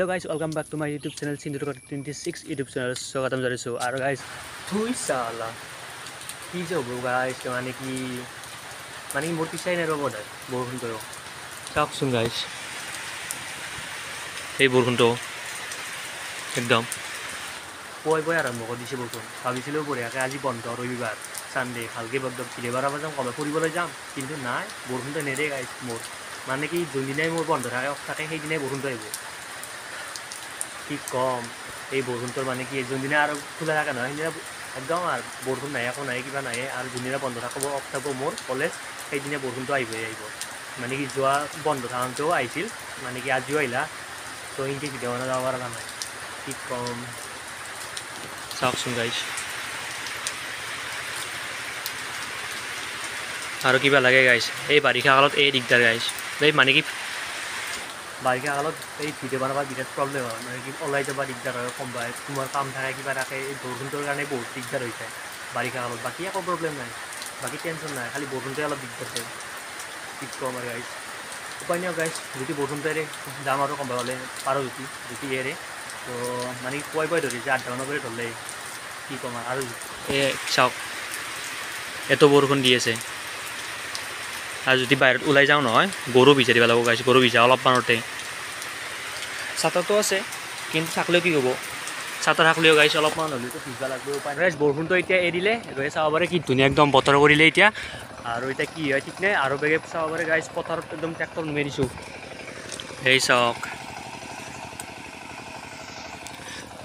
Hello guys, welcome back to my YouTube channel Sindhurgarh 26 YouTube channel. So guys, guys, কম এই বরুণতর মানে কি এজন দিনে আর খোলা রাখা না হিনা একদম আর বরুণ নাই এখন নাই কিবা নাই আর দুনিয়া বন্ধ রাখব অক্টাব মোর কলেজ এই দিনে বরুণ তো আইব মানে কি জোয়া বন্ধ থাকতো আইছিল মানে কি আজিও আইলা তো ইনকে কি দেওয়া না আবার নাই কি কম সাকসুন গাইস আর কিবা লাগে গাইস এই বারিখা কালত এই দিকদার গাইস এই মানে কি बाकी आलोट ये पीड़े बना बात बिना प्रॉब्लम है मतलब कि ऑनलाइन जब बात इधर आया कम बाय तुम्हारे काम था कि बार आके बोर्डन तो लगाने बहुत इधर होता है बाकी आलोट बाकी ये कोई प्रॉब्लम नहीं बाकी टेंशन नहीं खाली बोर्डन तो आलोट इधर है इसको हमारे गाइस उपाय गाइस जो बोर्डन तेरे दाम आरो कम वाले पारो जो ये रे तो मानी कोई कोई डर जाट डाउन करे डर ले कि कम आरो ये शॉक ये तो बोर्डन दिए से आज যদি বাইরে উলাই যাও নহয় গরু বিচারিবা লাগো গাইস গরু বিচা অলপ পানতে ছাতা তো আছে কিন্তু থাকলে কি হবো ছাতা থাকলেও গাইস অলপ মান হলি তো ভিজা লাগবে উপায় নাই বরফুন তো এটা এদিলে রয়ে সাওবারে কি দুনিয়া একদম বতর করিলে এটা আর ওইটা কি হয় ঠিক নাই আর বেগে সাওবারে গাইস পথার একদম ট্রাক্টর মেরিছো এই শক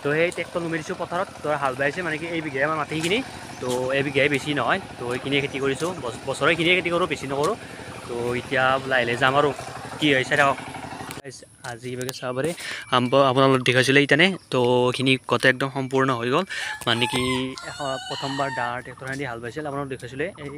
তো এই ট্রাক্টর মেরিছো পথারত তো হাল বাইছে মানে কি এই বিঘে আমার মাটি কিনি তো এবি গায় বেশি নহয় তো কিনে খেতি কৰিছো বছৰে কিনে খেতি কৰো বেছি নকৰো তো ইতিয়া লাইলে যাম আৰু কি হৈছে ৰ गाइस আজি বেগে সাবৰে আপোনালোক দেখাইছিলে ইতানে তো কিনি কত একদম সম্পূৰ্ণ হৈ গল মানে কি প্ৰথমবাৰ ডাৰ টেক্টৰনি হাল বাইছিল আপোনালোক দেখাইছিলে এই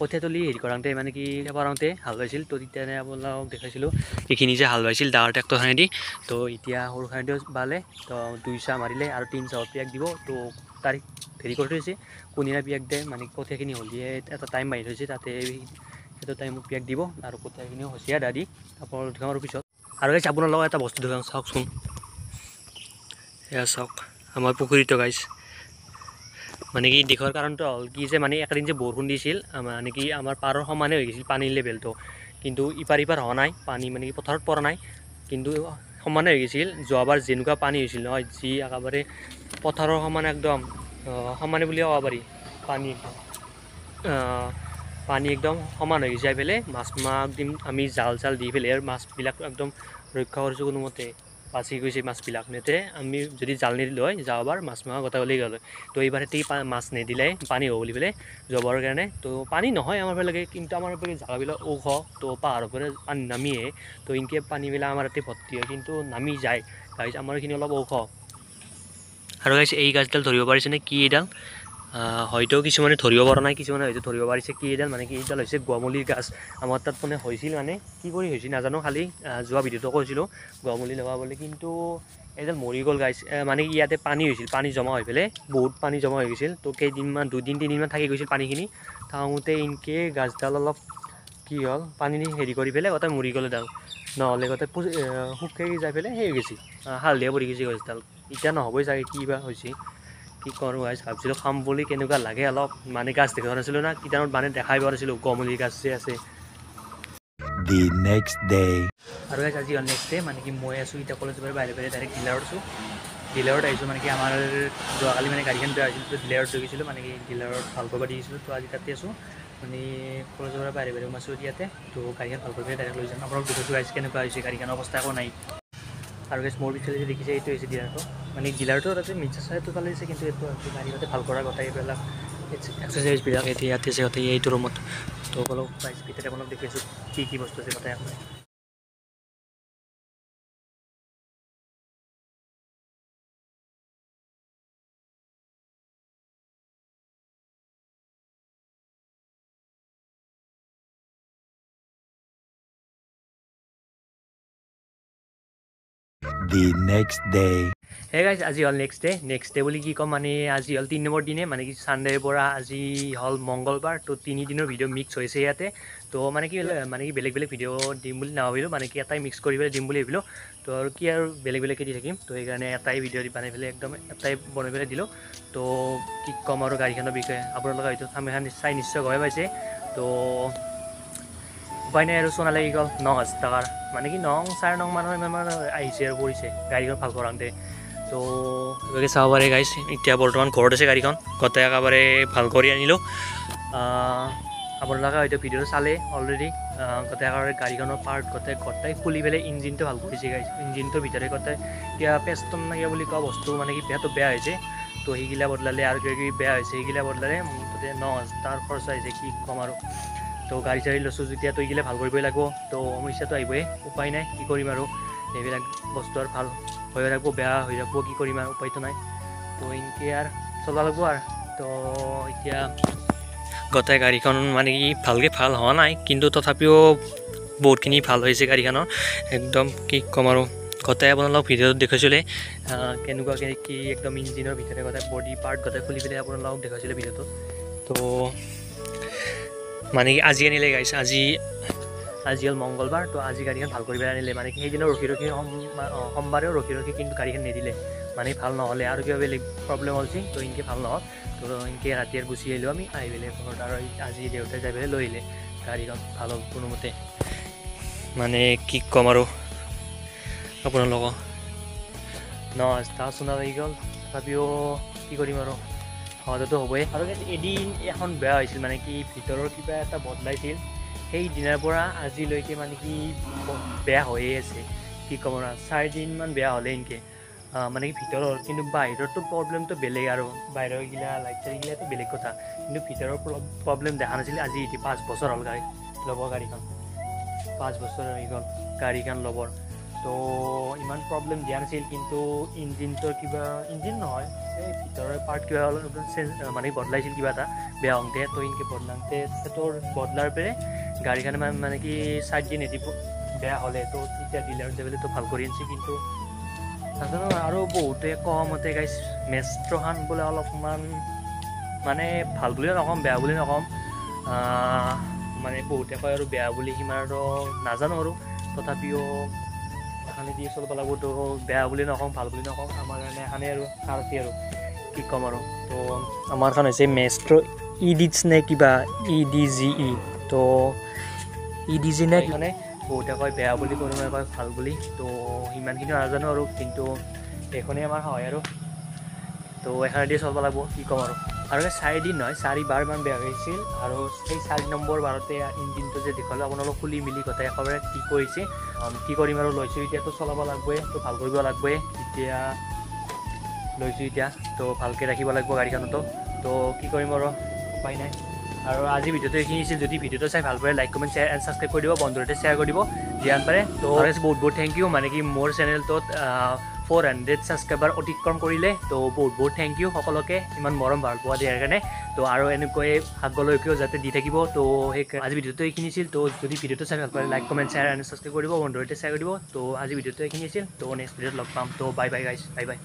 কঠেতলি হেৰি কৰাংতে মানে কি এবাৰতে হাল বাইছিল তো ইতানে আপোনালোক দেখাইছিল কিখিনি যে হাল বাইছিল ডাৰ টেক্টৰনি তো ইতিয়া হৰ খাইটো বালে তো 200 মাৰিলে আৰু 300 পিয়াক দিব তো तारीख फेरी कोट होइसे कोनिना पियाक दे माने कोथे किनी होलिए एटा टाइम बाहिर होइसे ताते एटा टाइम पियाक दिबो आरो कोथे किनी होसिया दादी आपन ढगार पिसत आरो गाइस आपन लगा एटा वस्तु ढगां साक सुन या साक आमार पुखुरी तो गाइस माने कि देखर कारण तो हल कि जे माने एक दिन जे बरखुन दिसिल माने कि आमार पारर समानै होइ गिसिल पानी लेभेल तो किन्तु इपारिपार ह नाय पानी माने कि पथरत पर नाय किन्तु সমানে হৈ গিছিল জোৱাবাৰ জেনুকা পানী হৈছিল নহয় জি আকাবাৰে পথাৰৰ সমান একদম সমানে বুলি আৱাবাৰী পানী পানী একদম সমান হৈ যায় ফেলে মাছ মাক দিন আমি জাল জাল দি ফেলে আৰু মাছ বিলাক একদম ৰক্ষা কৰিছো কোনোমতে বাছি গৈছে মাছ বিলাক নেতে আমি যদি জাল নি লৈ যাওবাৰ মাছ মা গতা গলি গল তো এইবারে টি মাছ নে দিলে পানী হৈ গলি ফেলে জোৱাবাৰ কাৰণে তো পানী নহয় আমাৰ লাগে কিন্তু আমাৰ পৰে জাগাবিলা ওখ তো পাহাৰৰ পৰে পানী নামিয়ে তো ইনকে পানীবিলা আমাৰ তে ভৰ্তি হয় কিন্তু নামি যায় গাইস আমাৰ কিনি অলপ ওখ আৰু গাইস এই গাছডাল ধৰিব পাৰিছে নে কি এডাল হয়তো কিছুমানে ধৰিব পৰা নাই কিছুমানে হয়তো ধৰিব পাৰিছে কি এডাল মানে কি এডাল হৈছে গোৱামলি গাছ আমাৰ তাত পনে হৈছিল মানে কি কৰি হৈছিল নাজানো খালি যোৱা ভিডিওটো কৈছিল গোৱামলি লগা বলে কিন্তু এডাল মৰি গল গাইস মানে ইয়াতে পানী হৈছিল পানী জমা হৈ ফেলে বহুত পানী জমা হৈ গৈছিল তো কেইদিনমান দুদিন তিনিদিনমান থাকি গৈছিল পানীখিনি থাওঁতে ইনকে গাছডাল অলপ কি হল পানী নি হেৰি কৰি ফেলে গতে মৰি গল ডাল নহলে গতে শুকাই যায় ফেলে হৈ গৈছিল হালদিয়া পৰি গৈছিল গাছডাল ইটা নহবই যায় কিবা হৈছে কি করব गाइस ভাবছিল খাম বলি কেনেকা লাগে অলপ মানে গাছ দেখে ধরেছিল না কিটানত মানে দেখাই ধরেছিল গোমলি গাছ যে আছে দি নেক্সট ডে আর गाइस আজি নেক্সট ডে মানে কি মই আসু ইটা কলেজ পরে বাইরে বাইরে ডাইরেক্ট ডিলারডসু ডিলারড আইছো মানে কি আমার যোৱাকালি মানে গাড়ীখন পে আছিল তো ডিলারড গৈছিল মানে কি ডিলারড ফালকবা দিছিল তো আজি কাতে আসু মানে কলেজ পরে বাইরে বাইরে মাসু দিয়াতে তো গাড়ীখন ফালকবা ডাইরেক্ট লৈ যাম আপোনাক দেখো गाइस কেনেকা হৈছে গাড়ীখন অৱস্থা কো নাই আর गाइस মোর বিছলে যে দেখিছে এইটো এসে ডিলারটো মানে ডিলারটো আছে মিছা সাইড তো চলেছে কিন্তু এত আছে গাড়িতে ভাল করা গটাই পেলা এক্সারসাইজ বিলাক এতে আছে গতে এই তোরমত তো বলো প্রাইস ভিতরে বলো দেখেছো কি কি বস্তু আছে গটাই আপনি the next day. Hey guys, as you all next day will ki kom mane as you all 3 number dine mane ki Sunday pora as hol mongolbar to 3 diner video mix hoise yate to mane ki belek video dim bol na hobilo mane ki etai mix koribele dim bol hobilo to aru ki aru belek ki thakim to ekarne etai video di banai bele ekdom etai banai bele dilo to ki kom aru gari khano bikoy apnar laga hoyto same han sai nishchoy hoy paise to Binary soon a legal non star. Maniki non, sir, no man, I share voice. Garion Falcorante. So, we saw a guys in Tabolton, Cordes Garicon, Cotagabare, Falcorianillo, Abolaga, the Pedro Sale already, Cotagare, Garicon part, Cotta, fully well engine to Alcoris, engine to Vitarecotta, Tia Peston, Yabulica was two, Maniki Pato Beaje, to Higila Bodlale, Argary Beaje, Higila Bodlare, the non star for size, a key comaro. So, guys, I lost the theatre to Gila Halgorilago, to Omishato Iway, Upine, Icorimaro, Neville Bostor Hal, Hoyrago Bea, Hirapoki Corima, Pythonite, to Inkiar, Solaguar, to Itia Gotagaricon, Mani, Palge Pal Honai, Kindo Totapio, Borkini Palo is a Garicano, Ekdom Ki Comaro, Cotabon Video de Cosule, Kenuga Kiki, Ekdominzino, Vitagota body part, got a fully available de Cosule Vito. So, মানে আজি আনিলে guys আজি হল মঙ্গলবার তো আজি গাড়িখন ভাল কৰি আনিলে মানে কি দিনৰ ৰখি সোমবাৰেও ৰখি কিন্তু গাড়িখন নেদিলে মানে ভাল নহলে আৰু কিবা বেলেগ প্ৰবলেম হলছি তো ইনকে ভাল নহল তো ইনকে ৰাতিৰ গুছি আইলো আমি আইবেলে কোনটা আজি দেউতা যাবে লৈলে গাড়িখন ভাল কোনোমতে মানে কি কম আৰু আপোনাৰ লগ ন আস্থা শুনা লাগিল ভাবিও কি কৰিম আৰু হয়তো হবই আৰু গাইস এদিন এখন বেয়া হৈছিল মানে কি ভিতৰৰ কিবা এটা বদলাইছিল সেই দিনৰ পৰা আজি লৈকে মানে কি বেয়া হৈ আছে কি কমৰা 4 দিন মান বেয়া হলে ইনকে মানে কি ভিতৰৰ কিন্তু বাইৰৰ তো প্ৰবলেম তো বেলেগ আৰু বাইৰৰ গিলা লাইটৰ গিলা তো বেলেগ কথা কিন্তু ভিতৰৰ প্ৰবলেম দেখা নাছিল আজি ইতি 5 বছৰ হ'ল গাই লব গাড়ীখন 5 বছৰ হৈ গ'ল গাড়ীখন লবৰ তো ইমান প্ৰবলেম দিয়া নাছিল কিন্তু ইঞ্জিনৰ কিবা ইঞ্জিন নহয় ভিতৰৰ পাৰ্ট কিবা হল মানে বদলাইছিল কিবা এটা বেয়া হওঁতে তো ইনকে বদলাওঁতে তোৰ বদলাৰ পৰে গাড়ীখন মানে কি 7 দিন এদিন বেয়া হ'লে তো তেতিয়া ডিলাৰ দেবেলে তো ভাল কৰি আনছি কিন্তু সাধাৰণ আৰু বহুতে কমতে গাইস মেষ্ট্ৰহান বলে অলপমান মানে ভাল বুলি নকম বেয়া বুলি নকম মানে বহুতে কয় আৰু বেয়া বুলি হিমাৰো নাজানো আৰু তথাপিও খালি দিয়ে চলব লাগব তো বেয়া বুলি নকম ভাল বুলি নকম আমাৰ কাৰণে খানে আৰু কাৰতি আৰু কি কম আৰু তো আমাৰ খান হৈছে মেষ্ট্ৰ ইডিটস নে কিবা ইডিজিই তো ইডিজি নে মানে ওটা কয় বেয়া বুলি কোন কয় ভাল বুলি তো হিমান কিন্তু নাজানো আৰু কিন্তু এখনে আমাৰ হয় আৰু তো এখানে দিয়ে চলব লাগব কি কম আৰু সাইডি নহয় 4 মান বেয়া হৈছিল আৰু সেই 4 নম্বৰ বাৰতে ইঞ্জিনটো যে দেখালো আপোনালোক খুলি মিলি কথা একেবাৰে কি কৰিছে কি কৰিম আৰু লৈছো এতিয়া তো চলাব লাগবে তো ভাল কৰিব লাগবে এতিয়া লৈছো এতিয়া তো ভালকে ৰাখিব লাগিব গাড়ীখন তো কি কৰিম আৰু উপায় নাই আৰু আজি ভিডিওটো এইখিনিছিল যদি ভিডিওটো চাই ভাল পালে লাইক কমেন্ট এণ্ড সাবস্ক্রাইব কৰি দিব বন্ধুৰতে শেয়ার কৰি দিব জ্ঞান পাৰে তো বহুত থ্যাংক ইউ মানে কি মোৰ চেনেলটোত 400 সাবস্ক্রাইবার অতিক্রম করিলে তো বহুত থ্যাংক ইউ সকলকে ইমান মৰম ভাল পোৱা দিয়াৰ কাৰণে তো আৰু এনেকৈ আগলৈকেও যাতে দি থাকিব তো আজি ভিডিওটো এইখিনিছিল তো যদি ভিডিওটো চাই ভাল পালে লাইক কমেন্ট শেয়াৰ আৰু সাবস্ক্রাইব কৰিব বন্ধুৰতে শেয়াৰ কৰিব তো আজি ভিডিওটো এইখিনিছিল তো নেক্সট ভিডিওত লগ পাম তো bye bye guys bye bye